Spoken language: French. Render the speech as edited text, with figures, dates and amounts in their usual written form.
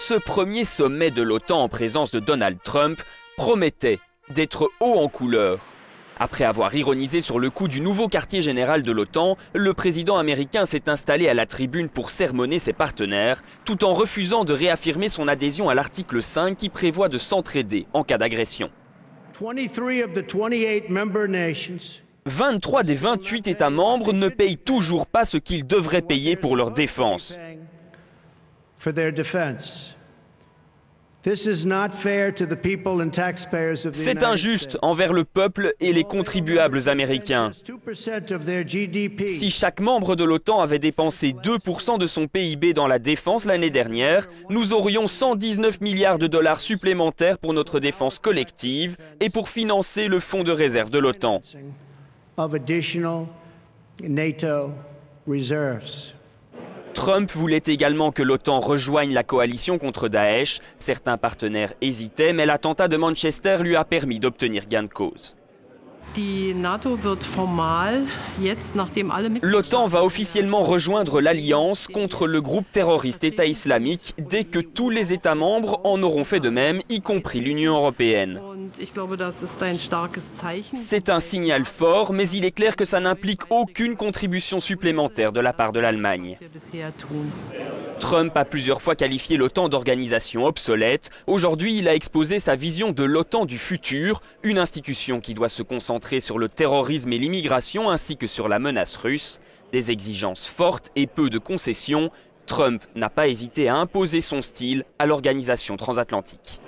ce premier sommet de l'OTAN en présence de Donald Trump promettait d'être haut en couleur. Après avoir ironisé sur le coup du nouveau quartier général de l'OTAN, le président américain s'est installé à la tribune pour sermonner ses partenaires, tout en refusant de réaffirmer son adhésion à l'article 5 qui prévoit de s'entraider en cas d'agression. 23 des 28 États membres ne payent toujours pas ce qu'ils devraient payer pour leur défense. C'est injuste envers le peuple et les contribuables américains. Si chaque membre de l'OTAN avait dépensé 2% de son PIB dans la défense l'année dernière, nous aurions 119 milliards de dollars supplémentaires pour notre défense collective et pour financer le fonds de réserve de l'OTAN. Trump voulait également que l'OTAN rejoigne la coalition contre Daesh. Certains partenaires hésitaient, mais l'attentat de Manchester lui a permis d'obtenir gain de cause. L'OTAN va officiellement rejoindre l'alliance contre le groupe terroriste État islamique dès que tous les États membres en auront fait de même, y compris l'Union européenne. C'est un signal fort, mais il est clair que ça n'implique aucune contribution supplémentaire de la part de l'Allemagne. Trump a plusieurs fois qualifié l'OTAN d'organisation obsolète. Aujourd'hui, il a exposé sa vision de l'OTAN du futur, une institution qui doit se concentrer sur le terrorisme et l'immigration ainsi que sur la menace russe. Des exigences fortes et peu de concessions, Trump n'a pas hésité à imposer son style à l'organisation transatlantique.